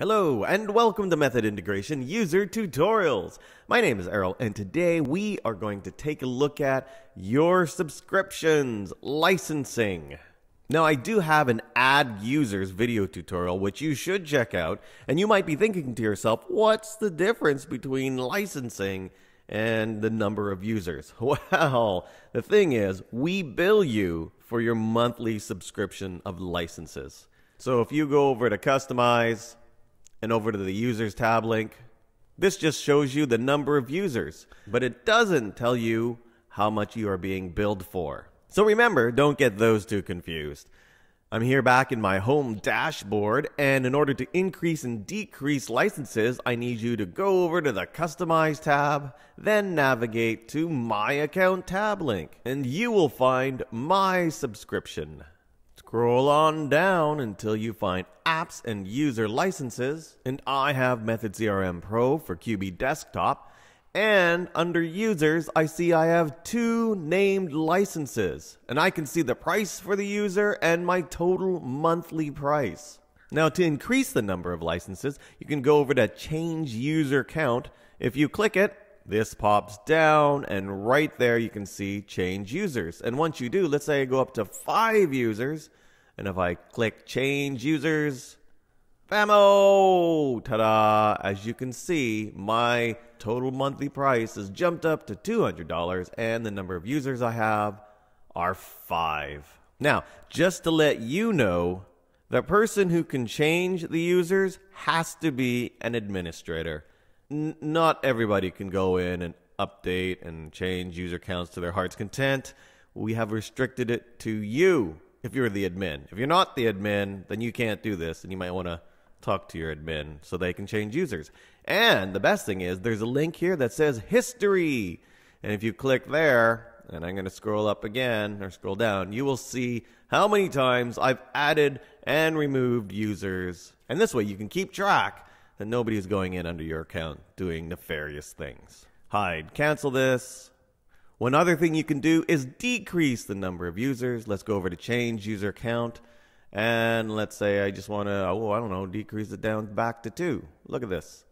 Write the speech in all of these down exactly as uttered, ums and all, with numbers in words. Hello and welcome to Method Integration User Tutorials. My name is Errol and today we are going to take a look at Your Subscriptions Licensing. Now I do have an Add Users video tutorial which you should check out, and you might be thinking to yourself, what's the difference between licensing and the number of users? Well, the thing is, we bill you for your monthly subscription of licenses. So if you go over to Customize, and over to the Users tab link, this just shows you the number of users, but it doesn't tell you how much you are being billed for. So remember, don't get those two confused. I'm here back in my home dashboard, and in order to increase and decrease licenses, I need you to go over to the Customize tab, then navigate to My Account tab link, and you will find My Subscription. Scroll on down until you find Apps and User Licenses, and I have Method C R M Pro for Q B Desktop, and under Users I see I have two named licenses, and I can see the price for the user and my total monthly price. Now to increase the number of licenses, you can go over to Change User Count. If you click it, this pops down, and right there you can see Change Users. And once you do, let's say I go up to five users, and if I click Change Users, bam-o! Ta-da! As you can see, my total monthly price has jumped up to two hundred dollars, and the number of users I have are five. Now, just to let you know, the person who can change the users has to be an administrator. Not everybody can go in and update and change user counts to their heart's content. We have restricted it to you if you're the admin. If you're not the admin, then you can't do this, and you might want to talk to your admin so they can change users. And the best thing is there's a link here that says History. And if you click there, and I'm going to scroll up again or scroll down, you will see how many times I've added and removed users. And this way you can keep track that nobody's going in under your account doing nefarious things. Hide, cancel this. One other thing you can do is decrease the number of users. Let's go over to Change User Count, and let's say I just want to, oh, I don't know, decrease it down back to two. Look at this.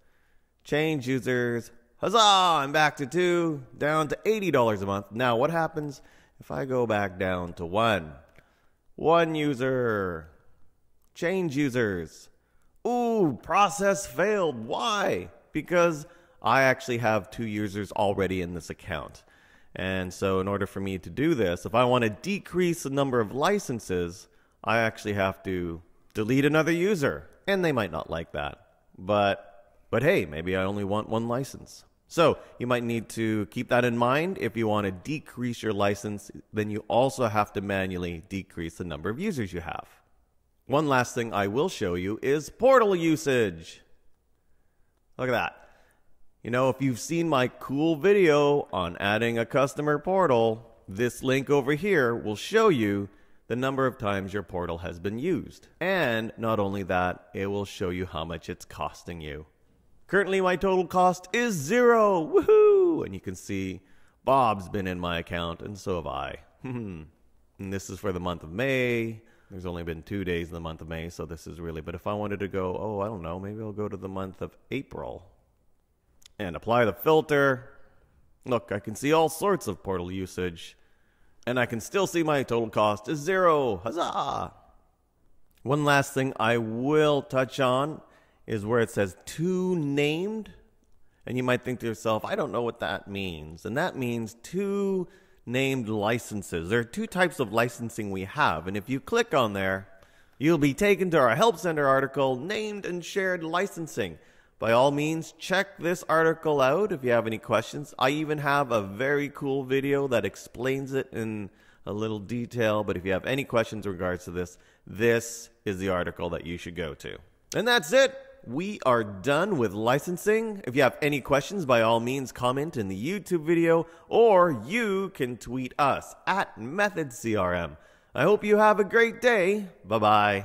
Change users. Huzzah! I'm back to two, down to eighty dollars a month. Now what happens if I go back down to one? One user. Change users. Ooh, process failed. Why? Because I actually have two users already in this account. And so in order for me to do this, if I want to decrease the number of licenses, I actually have to delete another user. And they might not like that. But but hey, maybe I only want one license. So you might need to keep that in mind. If you want to decrease your license, then you also have to manually decrease the number of users you have. One last thing I will show you is portal usage. Look at that. You know, if you've seen my cool video on adding a customer portal, this link over here will show you the number of times your portal has been used. And not only that, it will show you how much it's costing you. Currently, my total cost is zero. Woohoo! And you can see Bob's been in my account, and so have I. And this is for the month of May. There's only been two days in the month of May, so this is really... But if I wanted to go, oh, I don't know, maybe I'll go to the month of April and apply the filter. Look, I can see all sorts of portal usage, and I can still see my total cost is zero. Huzzah! One last thing I will touch on is where it says two named, and you might think to yourself, I don't know what that means. And that means two named licenses. There are two types of licensing we have, and if you click on there, you'll be taken to our Help Center article, Named and Shared Licensing. By all means, check this article out if you have any questions. I even have a very cool video that explains it in a little detail, but if you have any questions in regards to this, this is the article that you should go to. And that's it. We are done with licensing. If you have any questions, by all means, comment in the YouTube video, or you can tweet us at Method C R M. I hope you have a great day. Bye-bye.